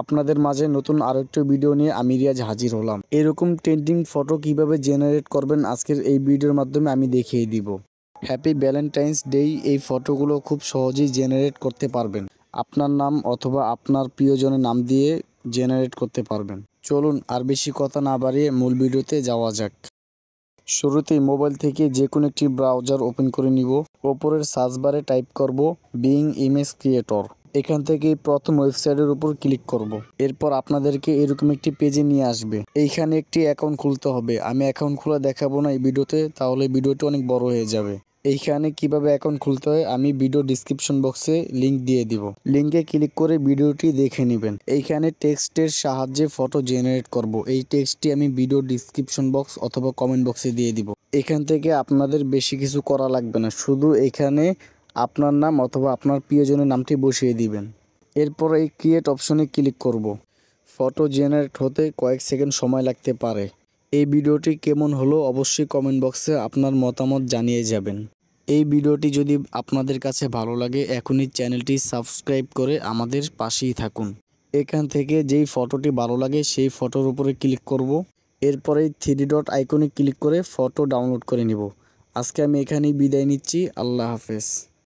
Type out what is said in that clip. আপনাদের মাঝে নতুন আরেকটি ভিডিও নিয়ে আমি রিয়াজ হাজির হলাম। এরকম ট্রেন্ডিং ফটো কিভাবে জেনারেট করবেন আজকের এই ভিডিওর মাধ্যমে আমি দেখিয়ে দিব। হ্যাপি ভ্যালেন্টাইন্স ডে, এই ফটোগুলো খুব সহজেই জেনারেট করতে পারবেন। আপনার নাম অথবা আপনার প্রিয়জনের নাম দিয়ে জেনারেট করতে পারবেন। চলুন আর বেশি কথা না বাড়িয়ে মূল ভিডিওতে যাওয়া যাক। শুরুতেই মোবাইল থেকে যে কোনো একটি ব্রাউজার ওপেন করে নিব। ওপরের সার্চ বারে টাইপ করব বিং ইমেজ ক্রিয়েটর। এখান থেকে প্রথম ওয়েবসাইটের উপর ক্লিক করব। এরপর আপনাদেরকে এরকম একটি পেজে নিয়ে আসবে। এইখানে একটি অ্যাকাউন্ট খুলতে হবে। আমি অ্যাকাউন্ট খোলা দেখাবো না এই ভিডিওতে, তাহলে ভিডিওটি অনেক বড় হয়ে যাবে। এইখানে কিভাবে অ্যাকাউন্ট খুলতে হয় আমি ভিডিও ডিসক্রিপশন বক্সে লিঙ্ক দিয়ে দিব। লিঙ্কে ক্লিক করে ভিডিওটি দেখে নেবেন। এইখানে টেক্সটের সাহায্যে ফটো জেনারেট করব। এই টেক্সটটি আমি ভিডিও ডিসক্রিপশন বক্স অথবা কমেন্ট বক্সে দিয়ে দিব। এখান থেকে আপনাদের বেশি কিছু করা লাগবে না, শুধু এখানে আপনার নাম অথবা আপনার প্রিয়জনের নামটি বসিয়ে দিবেন। এরপর এই ক্রিয়েট অপশনে ক্লিক করব। ফটো জেনারেট হতে কয়েক সেকেন্ড সময় লাগতে পারে। এই ভিডিওটি কেমন হলো অবশ্যই কমেন্ট বক্সে আপনার মতামত জানিয়ে যাবেন। এই ভিডিওটি যদি আপনাদের কাছে ভালো লাগে এখনই চ্যানেলটি সাবস্ক্রাইব করে আমাদের পাশেই থাকুন। এখান থেকে যেই ফটোটি ভালো লাগে সেই ফটোর উপরে ক্লিক করব। এরপরে থ্রি ডট আইকনে ক্লিক করে ফটো ডাউনলোড করে নিব। আজকে আমি এখানেই বিদায় নিচ্ছি। আল্লাহ হাফেজ।